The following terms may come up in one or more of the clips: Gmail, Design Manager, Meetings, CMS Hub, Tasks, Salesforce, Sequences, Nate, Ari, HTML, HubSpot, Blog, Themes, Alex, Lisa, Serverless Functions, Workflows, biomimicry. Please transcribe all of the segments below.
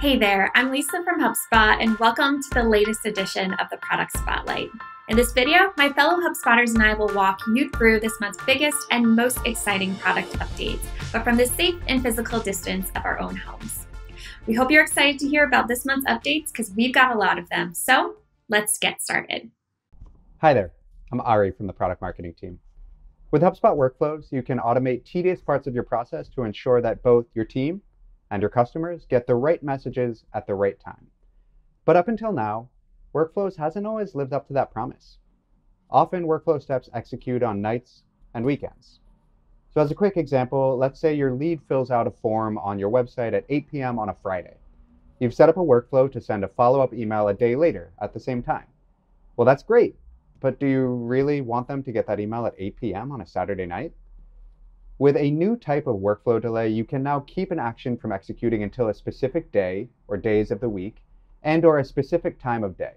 Hey there, I'm Lisa from HubSpot and welcome to the latest edition of the Product Spotlight. In this video, my fellow HubSpotters and I will walk you through this month's biggest and most exciting product updates, but from the safe and physical distance of our own homes. We hope you're excited to hear about this month's updates because we've got a lot of them. So let's get started. Hi there, I'm Ari from the product marketing team. With HubSpot Workflows, you can automate tedious parts of your process to ensure that both your team and your customers get the right messages at the right time. But up until now, Workflows hasn't always lived up to that promise. Often, workflow steps execute on nights and weekends. So as a quick example, let's say your lead fills out a form on your website at 8 p.m. on a Friday. You've set up a workflow to send a follow-up email a day later at the same time. Well, that's great, but do you really want them to get that email at 8 p.m. on a Saturday night? With a new type of workflow delay, you can now keep an action from executing until a specific day or days of the week and/or a specific time of day.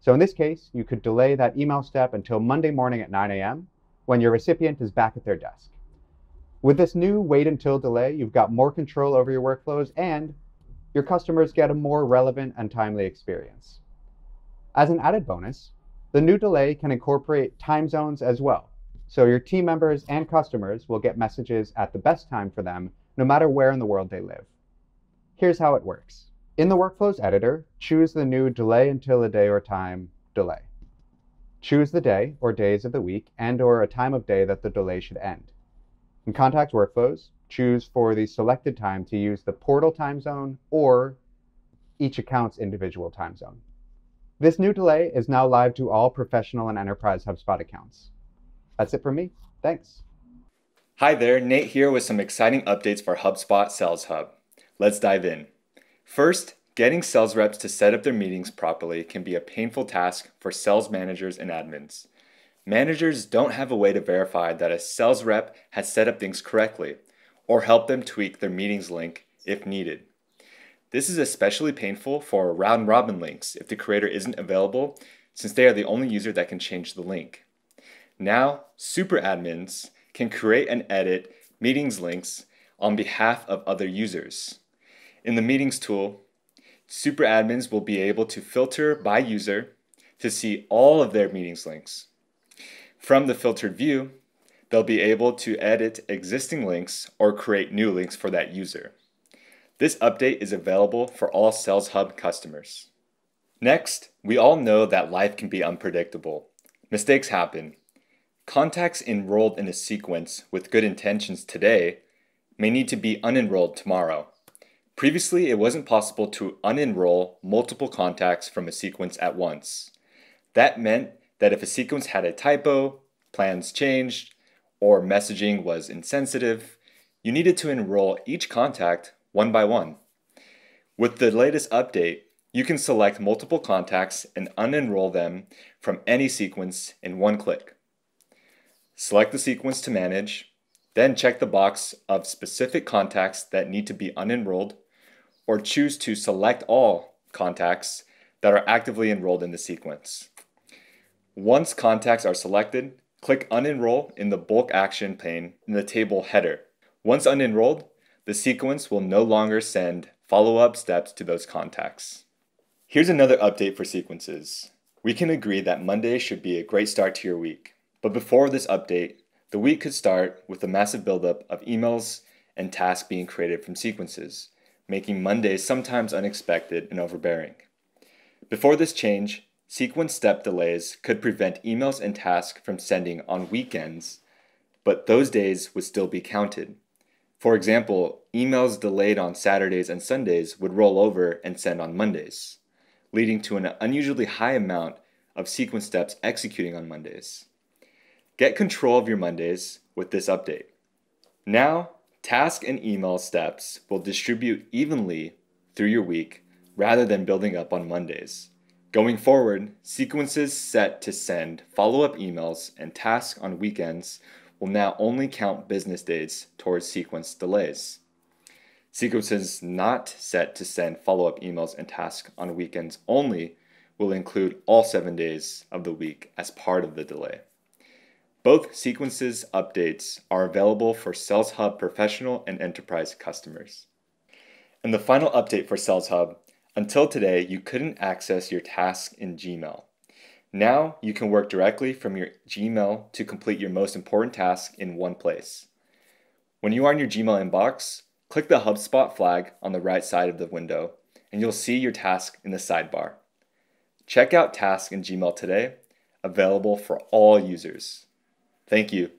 So in this case, you could delay that email step until Monday morning at 9 a.m. when your recipient is back at their desk. With this new wait until delay, you've got more control over your workflows and your customers get a more relevant and timely experience. As an added bonus, the new delay can incorporate time zones as well. So your team members and customers will get messages at the best time for them, no matter where in the world they live. Here's how it works. In the Workflows editor, choose the new delay until a day or time delay. Choose the day or days of the week and/or a time of day that the delay should end. In Contact Workflows, choose for the selected time to use the portal time zone or each account's individual time zone. This new delay is now live to all professional and enterprise HubSpot accounts. That's it for me. Thanks. Hi there, Nate here with some exciting updates for HubSpot Sales Hub. Let's dive in. First, getting sales reps to set up their meetings properly can be a painful task for sales managers and admins. Managers don't have a way to verify that a sales rep has set up things correctly or help them tweak their meetings link if needed. This is especially painful for round-robin links if the creator isn't available, since they are the only user that can change the link. Now, super admins can create and edit meetings links on behalf of other users. In the meetings tool, super admins will be able to filter by user to see all of their meetings links. From the filtered view, they'll be able to edit existing links or create new links for that user. This update is available for all Sales Hub customers. Next, we all know that life can be unpredictable. Mistakes happen. Contacts enrolled in a sequence with good intentions today may need to be unenrolled tomorrow. Previously, it wasn't possible to unenroll multiple contacts from a sequence at once. That meant that if a sequence had a typo, plans changed, or messaging was insensitive, you needed to enroll each contact one by one. With the latest update, you can select multiple contacts and unenroll them from any sequence in one click. Select the sequence to manage, then check the box of specific contacts that need to be unenrolled, or choose to select all contacts that are actively enrolled in the sequence. Once contacts are selected, click Unenroll in the bulk action pane in the table header. Once unenrolled, the sequence will no longer send follow-up steps to those contacts. Here's another update for sequences. We can agree that Monday should be a great start to your week. But before this update, the week could start with a massive buildup of emails and tasks being created from sequences, making Monday sometimes unexpected and overbearing. Before this change, sequence step delays could prevent emails and tasks from sending on weekends, but those days would still be counted. For example, emails delayed on Saturdays and Sundays would roll over and send on Mondays, leading to an unusually high amount of sequence steps executing on Mondays. Get control of your Mondays with this update. Now, task and email steps will distribute evenly through your week rather than building up on Mondays. Going forward, sequences set to send follow-up emails and tasks on weekends will now only count business days towards sequence delays. Sequences not set to send follow-up emails and tasks on weekends only will include all 7 days of the week as part of the delay. Both sequences updates are available for Sales Hub professional and enterprise customers. And the final update for Sales Hub, until today, you couldn't access your tasks in Gmail. Now you can work directly from your Gmail to complete your most important task in one place. When you are in your Gmail inbox, click the HubSpot flag on the right side of the window, and you'll see your task in the sidebar. Check out Tasks in Gmail today, available for all users. Thank you.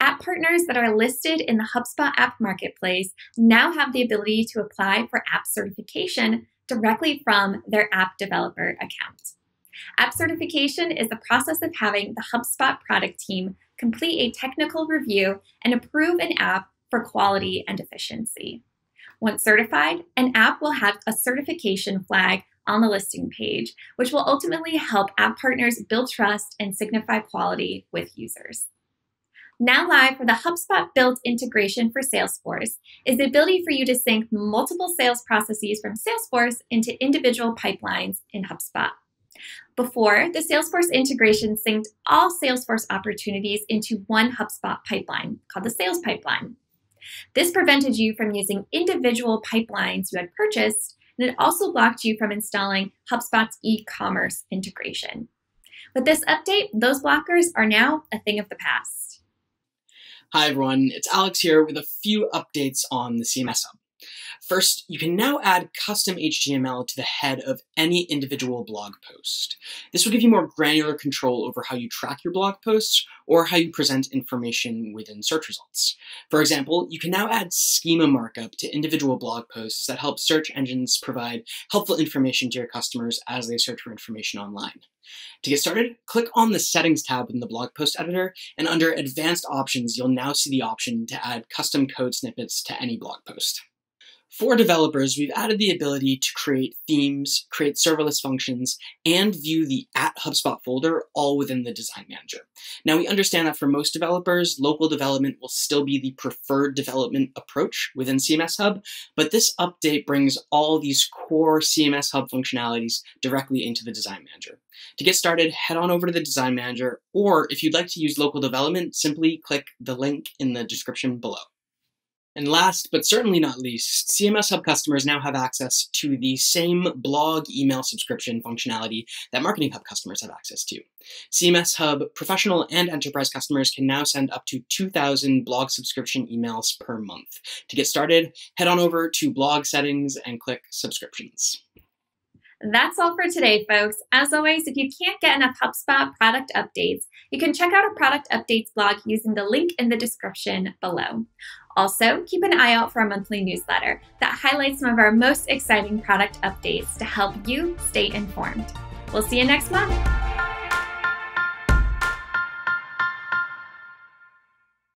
App partners that are listed in the HubSpot App Marketplace now have the ability to apply for app certification directly from their app developer account. App certification is the process of having the HubSpot product team complete a technical review and approve an app for quality and efficiency. Once certified, an app will have a certification flag on the listing page, which will ultimately help app partners build trust and signify quality with users. Now live for the HubSpot built integration for Salesforce is the ability for you to sync multiple sales processes from Salesforce into individual pipelines in HubSpot. Before, the Salesforce integration synced all Salesforce opportunities into one HubSpot pipeline called the sales pipeline. This prevented you from using individual pipelines you had purchased, and it also blocked you from installing HubSpot's e-commerce integration. With this update, those blockers are now a thing of the past. Hi everyone, it's Alex here with a few updates on the CMS Hub. First, you can now add custom HTML to the head of any individual blog post. This will give you more granular control over how you track your blog posts or how you present information within search results. For example, you can now add schema markup to individual blog posts that help search engines provide helpful information to your customers as they search for information online. To get started, click on the Settings tab in the blog post editor, and under Advanced Options, you'll now see the option to add custom code snippets to any blog post. For developers, we've added the ability to create themes, create serverless functions, and view the @HubSpot folder all within the Design Manager. Now, we understand that for most developers, local development will still be the preferred development approach within CMS Hub, but this update brings all these core CMS Hub functionalities directly into the Design Manager. To get started, head on over to the Design Manager, or if you'd like to use local development, simply click the link in the description below. And last, but certainly not least, CMS Hub customers now have access to the same blog email subscription functionality that Marketing Hub customers have access to. CMS Hub professional and enterprise customers can now send up to 2,000 blog subscription emails per month. To get started, head on over to Blog Settings and click Subscriptions. That's all for today, folks. As always, if you can't get enough HubSpot product updates, you can check out our product updates blog using the link in the description below. Also, keep an eye out for our monthly newsletter that highlights some of our most exciting product updates to help you stay informed. We'll see you next month.